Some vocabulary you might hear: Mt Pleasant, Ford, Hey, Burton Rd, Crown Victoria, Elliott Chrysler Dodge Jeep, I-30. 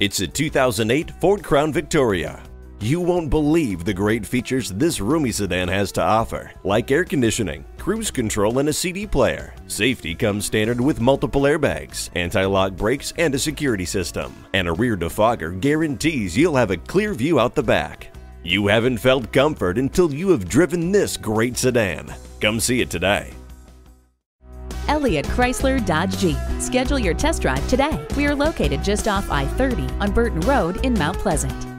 It's a 2008 Ford Crown Victoria. You won't believe the great features this roomy sedan has to offer, like air conditioning, cruise control, and a CD player. Safety comes standard with multiple airbags, anti-lock brakes, and a security system. And a rear defogger guarantees you'll have a clear view out the back. You haven't felt comfort until you have driven this great sedan. Come see it today. Elliott Chrysler Dodge Jeep. Schedule your test drive today. We are located just off I-30 on Burton Road in Mt Pleasant.